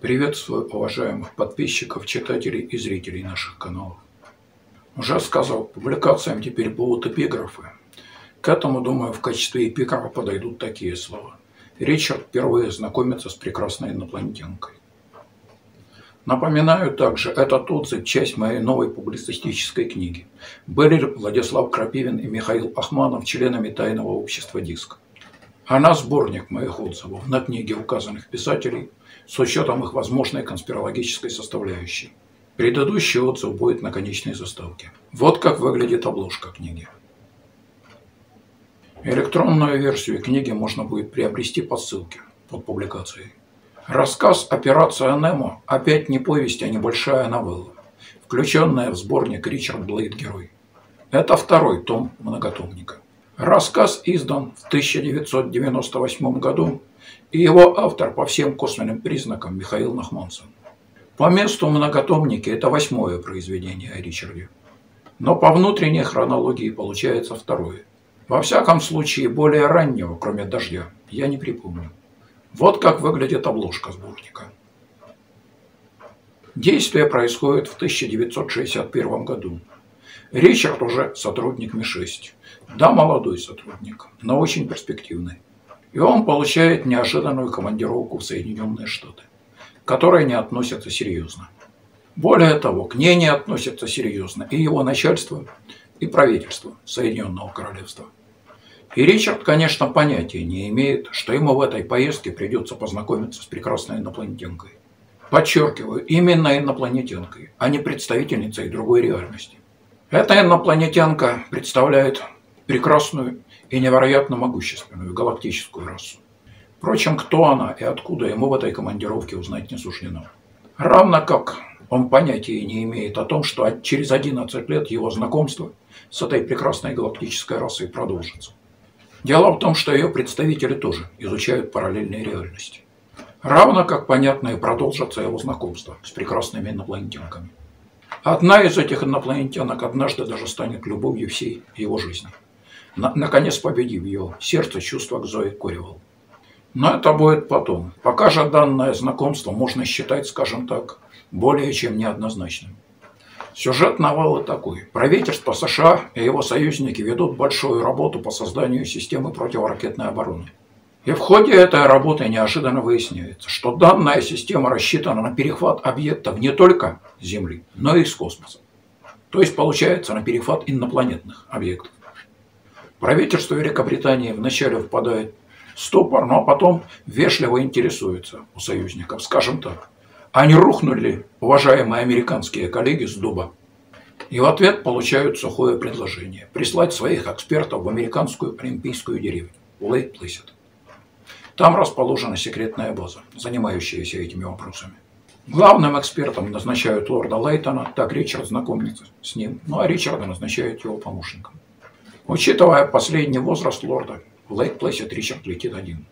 Приветствую уважаемых подписчиков, читателей и зрителей наших каналов. Уже сказал, публикациям теперь будут эпиграфы. К этому, думаю, в качестве эпиграфа подойдут такие слова. Ричард впервые знакомится с прекрасной инопланетянкой. Напоминаю также, этот отзыв – часть моей новой публицистической книги. Были Владислав Крапивин и Михаил Ахманов членами тайного общества «Диск». Она – сборник моих отзывов на книги указанных писателей с учетом их возможной конспирологической составляющей. Предыдущий отзыв будет на конечной заставке. Вот как выглядит обложка книги. Электронную версию книги можно будет приобрести по ссылке под публикацией. Рассказ «Операция Немо» опять не повесть, а небольшая новелла, включенная в сборник Ричард Блэйд «Герой». Это второй том многотомника. Рассказ издан в 1998 году, и его автор по всем косвенным признакам Михаил Нахмансон. По месту многотомники это 8-е произведение о Ричарде, но по внутренней хронологии получается 2-е. Во всяком случае, более раннего, кроме «Дождя», я не припомню. Вот как выглядит обложка сборника. Действие происходит в 1961 году. Ричард уже сотрудник МИ-6. Да, молодой сотрудник, но очень перспективный. И он получает неожиданную командировку в Соединенные Штаты, к которой не относятся серьезно. Более того, к ней не относятся серьезно и его начальство, и правительство Соединенного Королевства. И Ричард, конечно, понятия не имеет, что ему в этой поездке придется познакомиться с прекрасной инопланетянкой. Подчеркиваю, именно инопланетянкой, а не представительницей другой реальности. Эта инопланетянка представляет прекрасную и невероятно могущественную галактическую расу. Впрочем, кто она и откуда, ему в этой командировке узнать не суждено. Равно как он понятия не имеет о том, что через 11 лет его знакомство с этой прекрасной галактической расой продолжится. Дело в том, что ее представители тоже изучают параллельные реальности. Равно как понятно и продолжится его знакомство с прекрасными инопланетянками. Одна из этих инопланетянок однажды даже станет любовью всей его жизни, наконец победив его сердце чувства к Зои Куривал. Но это будет потом. Пока же данное знакомство можно считать, скажем так, более чем неоднозначным. Сюжет новеллы такой. Правительство США и его союзники ведут большую работу по созданию системы противоракетной обороны. И в ходе этой работы неожиданно выясняется, что данная система рассчитана на перехват объектов не только Земли, но и из космоса. То есть получается на перехват инопланетных объектов. Правительство Великобритании вначале впадает в ступор, но потом вежливо интересуется у союзников, скажем так. А не рухнули уважаемые американские коллеги с дуба? И в ответ получают сухое предложение – прислать своих экспертов в американскую олимпийскую деревню – Лейк-Плэсид. Там расположена секретная база, занимающаяся этими вопросами. Главным экспертом назначают лорда Лейтона, так Ричард знакомится с ним, ну а Ричарда назначают его помощником. Учитывая последний возраст лорда, в Лейк-Плэсид Ричард летит один.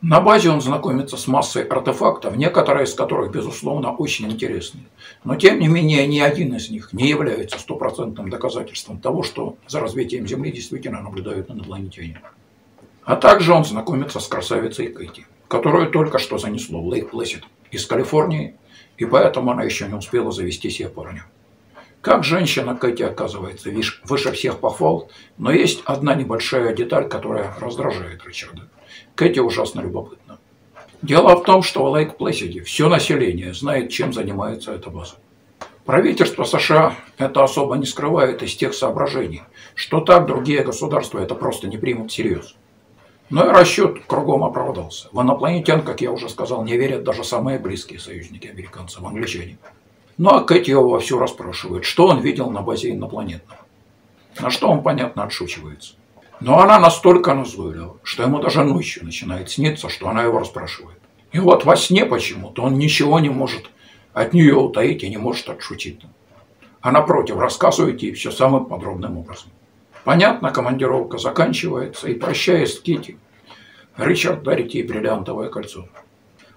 На базе он знакомится с массой артефактов, некоторые из которых, безусловно, очень интересны. Но, тем не менее, ни один из них не является стопроцентным доказательством того, что за развитием Земли действительно наблюдают инопланетяне. А также он знакомится с красавицей Кэти, которую только что занесло в Лейк-Плэсид из Калифорнии, и поэтому она еще не успела завести себе парня. Как женщина Кэти оказывается выше всех похвал, но есть одна небольшая деталь, которая раздражает Ричарда. Кэти ужасно любопытна. Дело в том, что в Лейк-Плэсиде все население знает, чем занимается эта база. Правительство США это особо не скрывает из тех соображений, что так другие государства это просто не примут всерьез. Но и расчет кругом оправдался. В инопланетян, как я уже сказал, не верят даже самые близкие союзники американцев, англичане. Ну а Кэти его вовсю расспрашивает, что он видел на базе инопланетного. На что он, понятно, отшучивается. Но она настолько назойлива, что ему даже ночью начинает сниться, что она его расспрашивает. И вот во сне почему-то он ничего не может от нее утаить и не может отшутить. А напротив, рассказывает ей все самым подробным образом. Понятно, командировка заканчивается, и, прощаясь с Кэти, Ричард дарит ей бриллиантовое кольцо.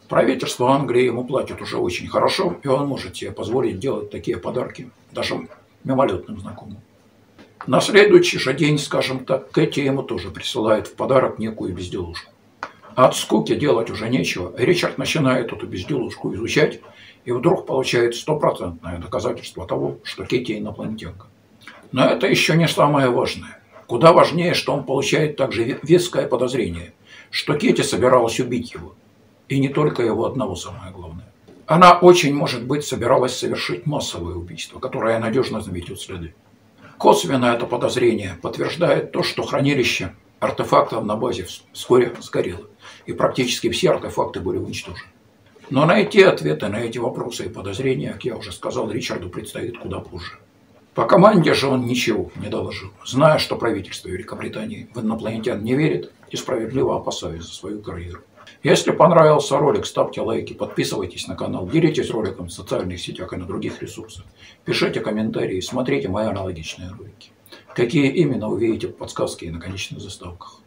Правительство Англии ему платит уже очень хорошо, и он может себе позволить делать такие подарки даже мимолетным знакомым. На следующий же день, скажем так, Кэти ему тоже присылает в подарок некую безделушку. От скуки делать уже нечего. Ричард начинает эту безделушку изучать и вдруг получает стопроцентное доказательство того, что Кэти инопланетянка. Но это еще не самое важное. Куда важнее, что он получает также веское подозрение, что Кэти собиралась убить его. И не только его одного, самое главное. Она очень, может быть, собиралась совершить массовое убийство, которое надежно заметит следы. Косвенно это подозрение подтверждает то, что хранилище артефактов на базе вскоре сгорело, и практически все артефакты были уничтожены. Но найти ответы на эти вопросы и подозрения, как я уже сказал, Ричарду предстоит куда позже. По команде же он ничего не доложил, зная, что правительство Великобритании в инопланетян не верит и справедливо опасаясь за свою карьеру. Если понравился ролик, ставьте лайки, подписывайтесь на канал, делитесь роликом в социальных сетях и на других ресурсах, пишите комментарии, смотрите мои аналогичные ролики. Какие именно увидите в подсказке и на конечных заставках.